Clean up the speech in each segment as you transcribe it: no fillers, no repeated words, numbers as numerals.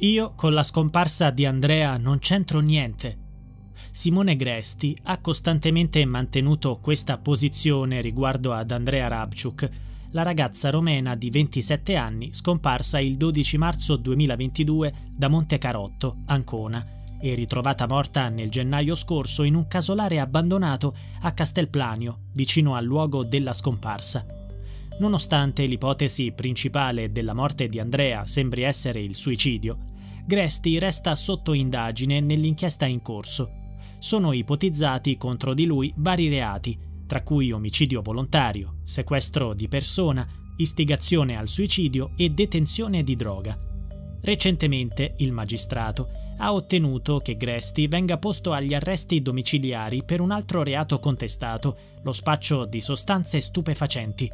Io con la scomparsa di Andreea non c'entro niente. Simone Gresti ha costantemente mantenuto questa posizione riguardo ad Andreea Rabciuc, la ragazza romena di 27 anni scomparsa il 12 marzo 2022 da Monte Carotto, Ancona, e ritrovata morta nel gennaio scorso in un casolare abbandonato a Castelplanio, vicino al luogo della scomparsa. Nonostante l'ipotesi principale della morte di Andreea sembri essere il suicidio, Gresti resta sotto indagine nell'inchiesta in corso. Sono ipotizzati contro di lui vari reati, tra cui omicidio volontario, sequestro di persona, istigazione al suicidio e detenzione di droga. Recentemente il magistrato ha ottenuto che Gresti venga posto agli arresti domiciliari per un altro reato contestato, lo spaccio di sostanze stupefacenti.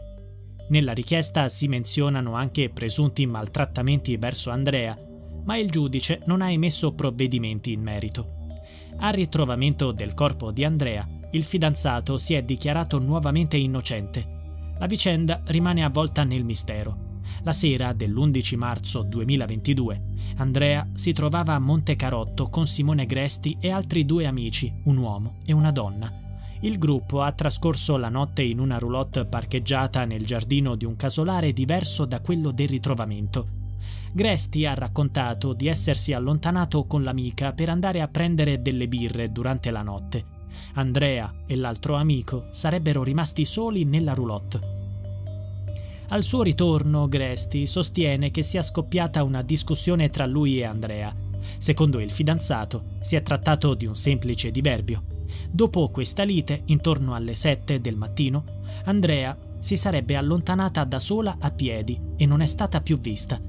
Nella richiesta si menzionano anche presunti maltrattamenti verso Andreea, ma il giudice non ha emesso provvedimenti in merito. Al ritrovamento del corpo di Andreea, il fidanzato si è dichiarato nuovamente innocente. La vicenda rimane avvolta nel mistero. La sera dell'11 marzo 2022, Andreea si trovava a Monte Carotto con Simone Gresti e altri due amici, un uomo e una donna. Il gruppo ha trascorso la notte in una roulotte parcheggiata nel giardino di un casolare diverso da quello del ritrovamento. Gresti ha raccontato di essersi allontanato con l'amica per andare a prendere delle birre durante la notte. Andreea e l'altro amico sarebbero rimasti soli nella roulotte. Al suo ritorno, Gresti sostiene che sia scoppiata una discussione tra lui e Andreea. Secondo il fidanzato, si è trattato di un semplice diverbio. Dopo questa lite, intorno alle 7 del mattino, Andreea si sarebbe allontanata da sola a piedi e non è stata più vista.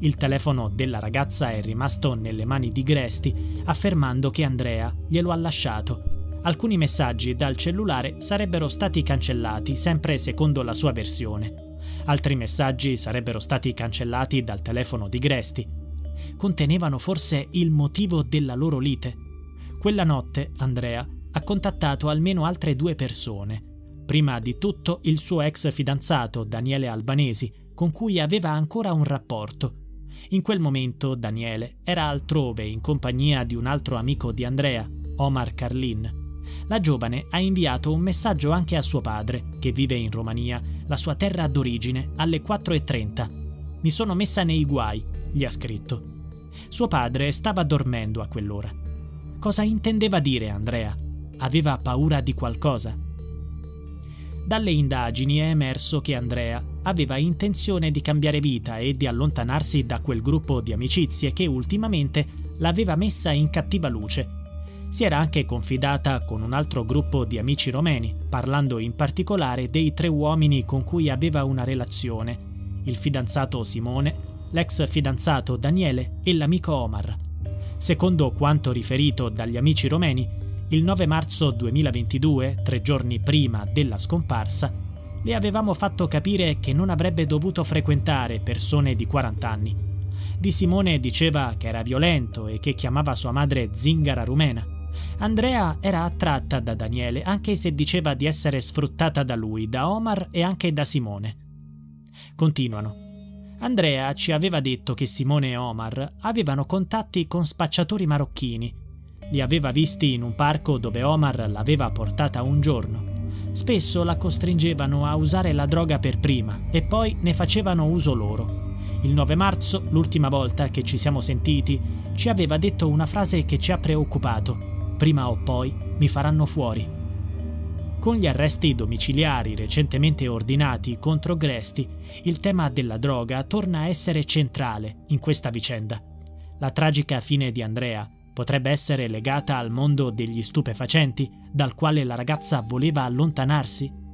Il telefono della ragazza è rimasto nelle mani di Gresti, affermando che Andreea glielo ha lasciato. Alcuni messaggi dal cellulare sarebbero stati cancellati, sempre secondo la sua versione. Altri messaggi sarebbero stati cancellati dal telefono di Gresti. Contenevano forse il motivo della loro lite? Quella notte Andreea ha contattato almeno altre due persone. Prima di tutto il suo ex fidanzato Daniele Albanesi, con cui aveva ancora un rapporto. In quel momento Daniele era altrove in compagnia di un altro amico di Andreea, Omar Carlin. La giovane ha inviato un messaggio anche a suo padre, che vive in Romania, la sua terra d'origine, alle 4:30. «Mi sono messa nei guai», gli ha scritto. Suo padre stava dormendo a quell'ora. Cosa intendeva dire Andreea? Aveva paura di qualcosa? Dalle indagini è emerso che Andreea aveva intenzione di cambiare vita e di allontanarsi da quel gruppo di amicizie che ultimamente l'aveva messa in cattiva luce. Si era anche confidata con un altro gruppo di amici romeni, parlando in particolare dei tre uomini con cui aveva una relazione: il fidanzato Simone, l'ex fidanzato Daniele e l'amico Omar. Secondo quanto riferito dagli amici romeni, il 9 marzo 2022, 3 giorni prima della scomparsa, le avevamo fatto capire che non avrebbe dovuto frequentare persone di 40 anni. Di Simone diceva che era violento e che chiamava sua madre zingara rumena. Andreea era attratta da Daniele, anche se diceva di essere sfruttata da lui, da Omar e anche da Simone. Continuano. Andreea ci aveva detto che Simone e Omar avevano contatti con spacciatori marocchini. Li aveva visti in un parco dove Omar l'aveva portata un giorno. Spesso la costringevano a usare la droga per prima e poi ne facevano uso loro. Il 9 marzo, l'ultima volta che ci siamo sentiti, ci aveva detto una frase che ci ha preoccupato: prima o poi mi faranno fuori. Con gli arresti domiciliari recentemente ordinati contro Gresti, il tema della droga torna a essere centrale in questa vicenda. La tragica fine di Andreea potrebbe essere legata al mondo degli stupefacenti, dal quale la ragazza voleva allontanarsi?